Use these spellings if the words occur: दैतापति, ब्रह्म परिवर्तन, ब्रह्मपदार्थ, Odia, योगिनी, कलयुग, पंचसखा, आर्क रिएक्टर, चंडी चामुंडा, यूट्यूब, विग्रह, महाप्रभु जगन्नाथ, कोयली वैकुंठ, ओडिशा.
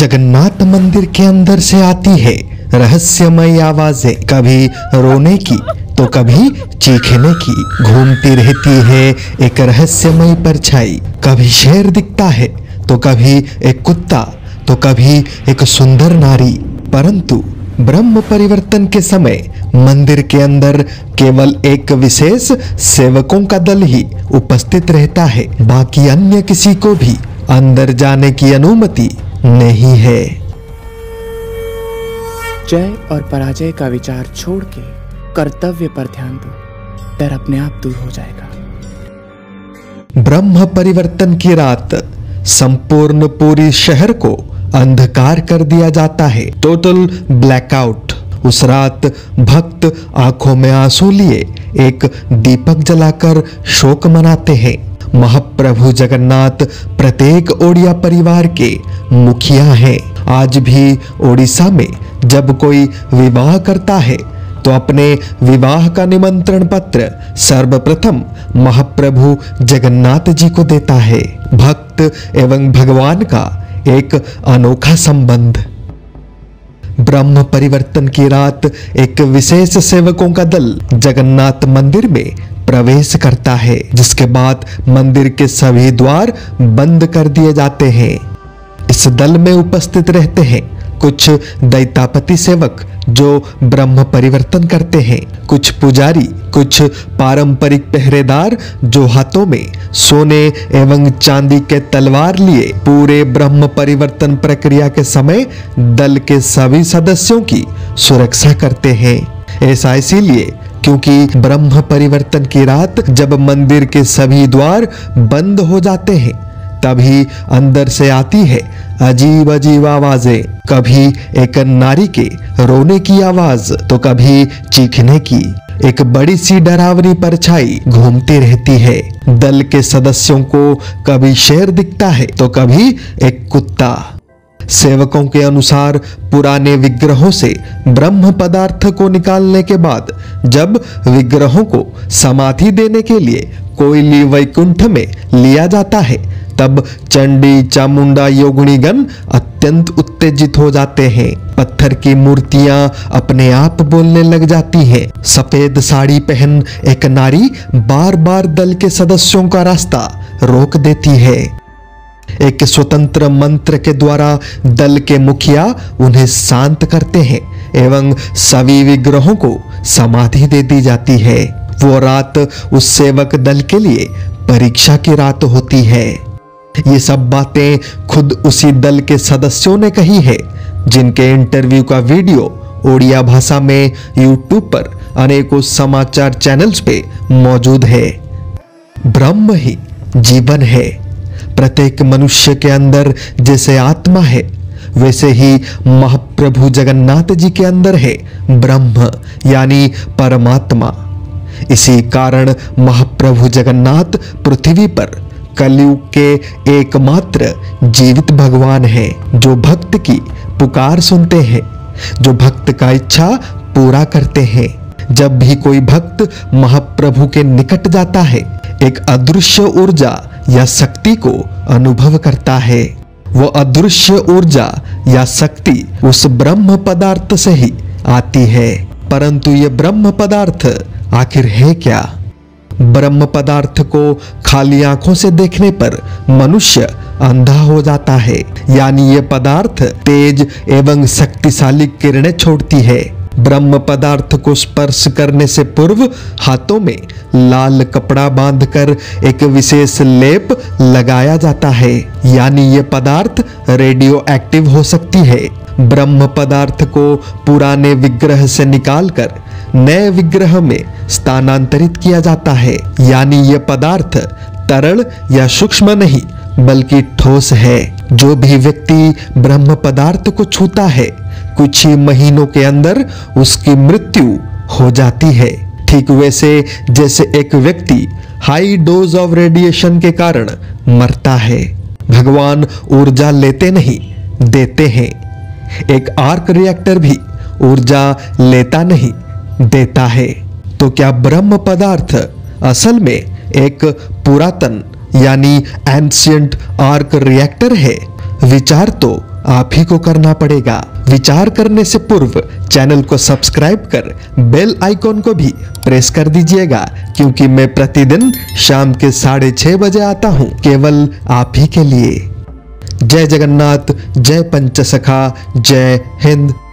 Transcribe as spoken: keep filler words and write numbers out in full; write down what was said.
जगन्नाथ मंदिर के अंदर से आती है रहस्यमय आवाजें, कभी रोने की तो कभी चीखने की। घूमती रहती है एक रहस्यमय परछाई, कभी शेर दिखता है तो कभी एक कुत्ता तो कभी एक सुंदर नारी। परंतु ब्रह्म परिवर्तन के समय मंदिर के अंदर केवल एक विशेष सेवकों का दल ही उपस्थित रहता है, बाकी अन्य किसी को भी अंदर जाने की अनुमति नहीं है। जय और पराजय का विचार छोड़ के कर्तव्य पर ध्यान दो, डर अपने आप दूर हो जाएगा। ब्रह्म परिवर्तन की रात संपूर्ण पूरी शहर को अंधकार कर दिया जाता है, टोटल ब्लैकआउट। उस रात भक्त आंखों में आंसू लिए एक दीपक जलाकर शोक मनाते हैं। महाप्रभु जगन्नाथ प्रत्येक ओडिया परिवार के मुखिया हैं। आज भी ओडिशा में जब कोई विवाह करता है तो अपने विवाह का निमंत्रण पत्र सर्वप्रथम महाप्रभु जगन्नाथ जी को देता है। भक्त एवं भगवान का एक अनोखा संबंध। ब्रह्म परिवर्तन की रात एक विशेष सेवकों का दल जगन्नाथ मंदिर में प्रवेश करता है, जिसके बाद मंदिर के सभी द्वार बंद कर दिए जाते हैं। इस दल में उपस्थित रहते हैं कुछ दैतापति सेवक जो ब्रह्म परिवर्तन करते हैं, कुछ पुजारी, कुछ पारंपरिक पहरेदार जो हाथों में सोने एवं चांदी के तलवार लिए पूरे ब्रह्म परिवर्तन प्रक्रिया के समय दल के सभी सदस्यों की सुरक्षा करते हैं। ऐसा इसीलिए क्योंकि ब्रह्म परिवर्तन की रात जब मंदिर के सभी द्वार बंद हो जाते हैं तभी अंदर से आती है अजीब अजीब आवाजें, कभी एक नारी के रोने की आवाज तो कभी चीखने की। एक बड़ी सी डरावनी परछाई घूमती रहती है। दल के सदस्यों को कभी शेर दिखता है तो कभी एक कुत्ता। सेवकों के अनुसार पुराने विग्रहों से ब्रह्म पदार्थ को निकालने के बाद जब विग्रहों को समाधि देने के लिए कोयली वैकुंठ में लिया जाता है तब चंडी चामुंडा योगिनी गण अत्यंत उत्तेजित हो जाते हैं। पत्थर की मूर्तियां अपने आप बोलने लग जाती हैं। सफेद साड़ी पहन एक नारी बार बार दल के सदस्यों का रास्ता रोक देती है। एक स्वतंत्र मंत्र के द्वारा दल के मुखिया उन्हें शांत करते हैं एवं सभी विग्रहों को समाधि दे दी जाती है। वो रात उस सेवक दल के लिए परीक्षा की रात होती है। ये सब बातें खुद उसी दल के सदस्यों ने कही है जिनके इंटरव्यू का वीडियो ओडिया भाषा में यूट्यूब पर अनेकों समाचार चैनल्स पे मौजूद है। ब्रह्म ही जीवन है। प्रत्येक मनुष्य के अंदर जैसे आत्मा है वैसे ही महाप्रभु जगन्नाथ जी के अंदर है ब्रह्म यानी परमात्मा। इसी कारण महाप्रभु जगन्नाथ पृथ्वी पर कलयुग के एकमात्र जीवित भगवान हैं, जो भक्त की पुकार सुनते हैं, जो भक्त का इच्छा पूरा करते हैं। जब भी कोई भक्त महाप्रभु के निकट जाता है एक अदृश्य ऊर्जा या शक्ति को अनुभव करता है। वो अदृश्य ऊर्जा या शक्ति उस ब्रह्म पदार्थ से ही आती है। परंतु ये ब्रह्म पदार्थ आखिर है क्या? ब्रह्म पदार्थ को खाली आंखों से देखने पर मनुष्य अंधा हो जाता है, यानी ये पदार्थ तेज एवं शक्तिशाली किरणें छोड़ती है। ब्रह्म पदार्थ को स्पर्श करने से पूर्व हाथों में लाल कपड़ा बांधकर एक विशेष लेप लगाया जाता है, यानी ये पदार्थ रेडियो एक्टिव हो सकती है। ब्रह्म पदार्थ को पुराने विग्रह से निकालकर नए विग्रह में स्थानांतरित किया जाता है, यानी ये पदार्थ तरल या सूक्ष्म नहीं बल्कि ठोस है। जो भी व्यक्ति ब्रह्म पदार्थ को छूता है कुछ ही महीनों के अंदर उसकी मृत्यु हो जाती है। ठीक वैसे जैसे एक व्यक्ति हाई डोज ऑफ रेडिएशन के कारण मरता है। भगवान ऊर्जा लेते नहीं देते हैं। एक आर्क रिएक्टर भी ऊर्जा लेता नहीं देता है। तो क्या ब्रह्म पदार्थ असल में एक पुरातन यानी एंशिएंट आर्क रिएक्टर है? विचार तो आप ही को करना पड़ेगा। विचार करने से पूर्व चैनल को सब्सक्राइब कर बेल आइकॉन को भी प्रेस कर दीजिएगा, क्योंकि मैं प्रतिदिन शाम के साढ़े छह बजे आता हूं केवल आप ही के लिए। जय जगन्नाथ, जय पंचसखा, जय हिंद।